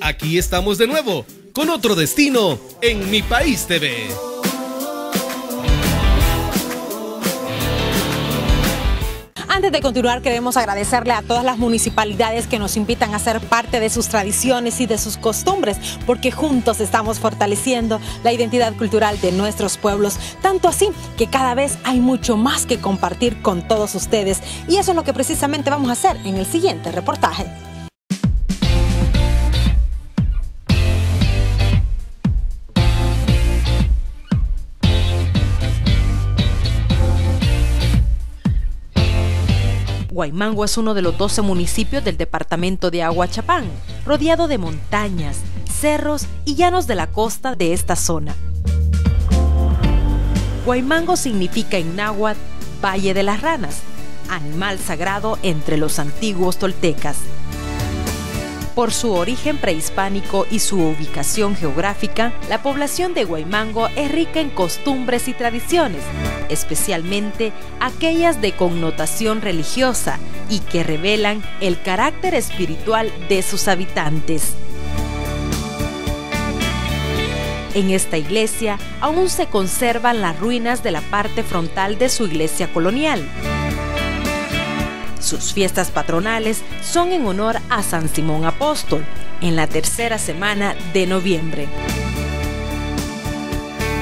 Aquí estamos de nuevo con otro destino en Mi País TV. Antes de continuar, queremos agradecerle a todas las municipalidades que nos invitan a ser parte de sus tradiciones y de sus costumbres, porque juntos estamos fortaleciendo la identidad cultural de nuestros pueblos, tanto así que cada vez hay mucho más que compartir con todos ustedes, y eso es lo que precisamente vamos a hacer en el siguiente reportaje. Guaymango es uno de los 12 municipios del departamento de Ahuachapán, rodeado de montañas, cerros y llanos de la costa de esta zona. Guaymango significa en náhuatl Valle de las Ranas, animal sagrado entre los antiguos toltecas. Por su origen prehispánico y su ubicación geográfica, la población de Guaymango es rica en costumbres y tradiciones, especialmente aquellas de connotación religiosa y que revelan el carácter espiritual de sus habitantes. En esta iglesia aún se conservan las ruinas de la parte frontal de su iglesia colonial. Sus fiestas patronales son en honor a San Simón Apóstol, en la tercera semana de noviembre.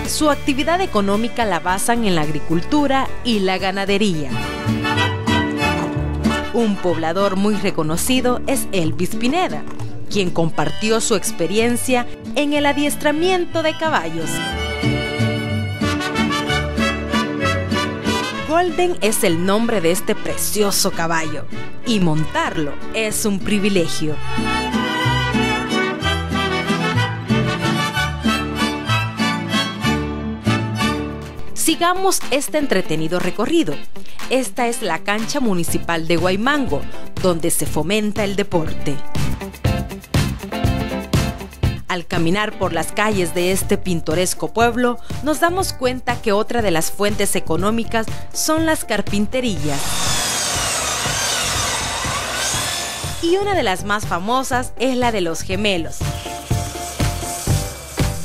Su actividad económica la basan en la agricultura y la ganadería. Un poblador muy reconocido es Elvis Pineda, quien compartió su experiencia en el adiestramiento de caballos. Golden es el nombre de este precioso caballo, y montarlo es un privilegio. Sigamos este entretenido recorrido. Esta es la cancha municipal de Guaymango, donde se fomenta el deporte. Al caminar por las calles de este pintoresco pueblo, nos damos cuenta que otra de las fuentes económicas son las carpinterías. Y una de las más famosas es la de los gemelos.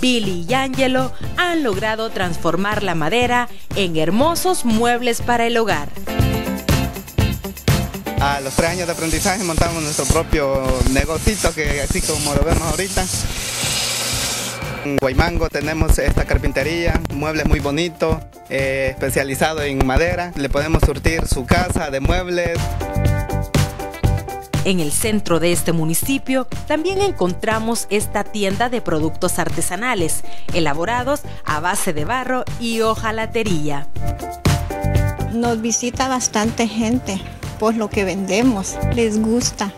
Billy y Angelo han logrado transformar la madera en hermosos muebles para el hogar. A los 3 años de aprendizaje montamos nuestro propio negocito, que así como lo vemos ahorita. En Guaymango tenemos esta carpintería, muebles muy bonitos, especializado en madera. Le podemos surtir su casa de muebles. En el centro de este municipio también encontramos esta tienda de productos artesanales, elaborados a base de barro y hojalatería. Nos visita bastante gente por lo que vendemos, les gusta.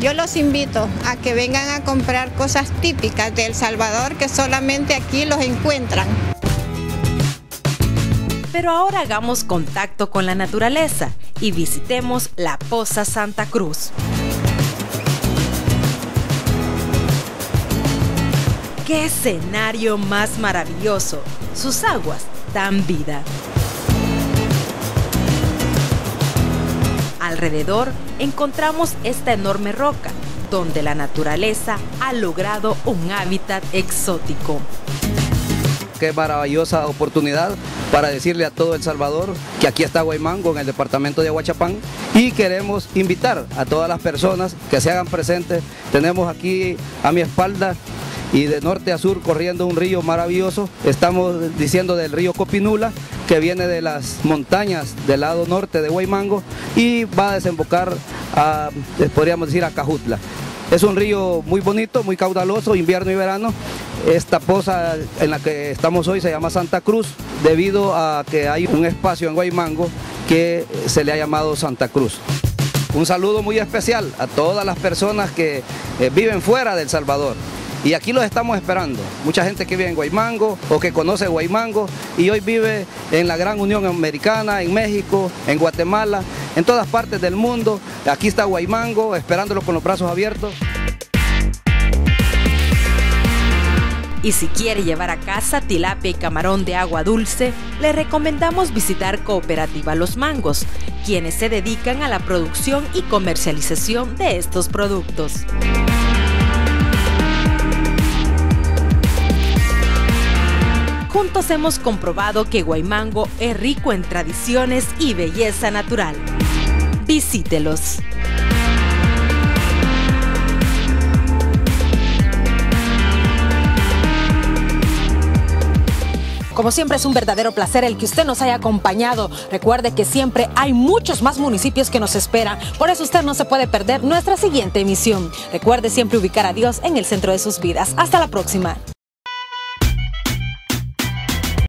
Yo los invito a que vengan a comprar cosas típicas de El Salvador que solamente aquí los encuentran. Pero ahora hagamos contacto con la naturaleza y visitemos la Poza Santa Cruz. ¡Qué escenario más maravilloso! Sus aguas dan vida. Alrededor encontramos esta enorme roca, donde la naturaleza ha logrado un hábitat exótico. Qué maravillosa oportunidad para decirle a todo El Salvador que aquí está Guaymango, en el departamento de Ahuachapán, y queremos invitar a todas las personas que se hagan presentes. Tenemos aquí a mi espalda, y de norte a sur corriendo un río maravilloso, estamos diciendo del río Copinula, que viene de las montañas del lado norte de Guaymango y va a desembocar a, podríamos decir, a Cajutla. Es un río muy bonito, muy caudaloso, invierno y verano. Esta poza en la que estamos hoy se llama Santa Cruz, debido a que hay un espacio en Guaymango que se le ha llamado Santa Cruz. Un saludo muy especial a todas las personas que viven fuera de El Salvador. Y aquí los estamos esperando, mucha gente que vive en Guaymango o que conoce Guaymango y hoy vive en la gran Unión Americana, en México, en Guatemala, en todas partes del mundo. Aquí está Guaymango esperándolo con los brazos abiertos. Y si quiere llevar a casa tilapia y camarón de agua dulce, le recomendamos visitar Cooperativa Los Mangos, quienes se dedican a la producción y comercialización de estos productos. Juntos hemos comprobado que Guaymango es rico en tradiciones y belleza natural. Visítelos. Como siempre es un verdadero placer el que usted nos haya acompañado. Recuerde que siempre hay muchos más municipios que nos esperan. Por eso usted no se puede perder nuestra siguiente emisión. Recuerde siempre ubicar a Dios en el centro de sus vidas. Hasta la próxima.